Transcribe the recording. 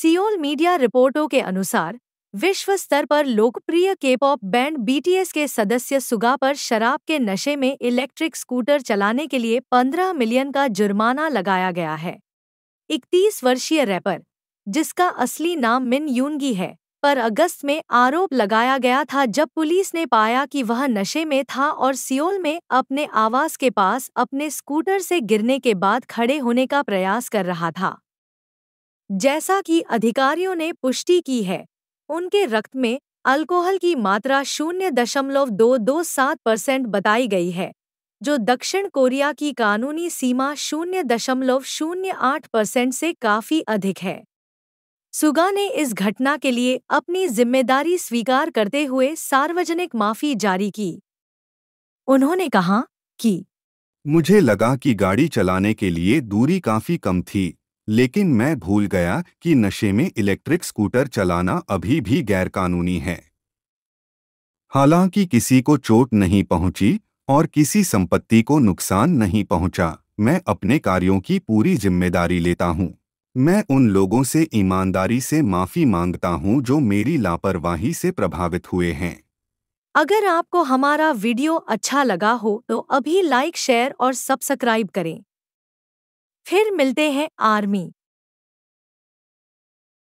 Seoul media रिपोर्टों के अनुसार विश्व स्तर पर लोकप्रिय केपॉप बैंड बीटीएस के सदस्य सुगा पर शराब के नशे में इलेक्ट्रिक स्कूटर चलाने के लिए 15 मिलियन का जुर्माना लगाया गया है। 31 वर्षीय रैपर, जिसका असली नाम मिन यूनगी है, पर अगस्त में आरोप लगाया गया था जब पुलिस ने पाया कि वह नशे में था और सियोल में अपने आवास के पास अपने स्कूटर से गिरने के बाद खड़े होने का प्रयास कर रहा था। जैसा कि अधिकारियों ने पुष्टि की है, उनके रक्त में अल्कोहल की मात्रा 0.227% बताई गई है, जो दक्षिण कोरिया की कानूनी सीमा 0.08% से काफी अधिक है। सुगा ने इस घटना के लिए अपनी जिम्मेदारी स्वीकार करते हुए सार्वजनिक माफी जारी की। उन्होंने कहा कि मुझे लगा कि गाड़ी चलाने के लिए दूरी काफी कम थी, लेकिन मैं भूल गया कि नशे में इलेक्ट्रिक स्कूटर चलाना अभी भी गैरकानूनी है। हालांकि किसी को चोट नहीं पहुंची और किसी संपत्ति को नुकसान नहीं पहुंचा, मैं अपने कार्यों की पूरी जिम्मेदारी लेता हूं। मैं उन लोगों से ईमानदारी से माफी मांगता हूं जो मेरी लापरवाही से प्रभावित हुए हैं। अगर आपको हमारा वीडियो अच्छा लगा हो तो अभी लाइक, शेयर और सब्सक्राइब करें। फिर मिलते हैं आर्मी।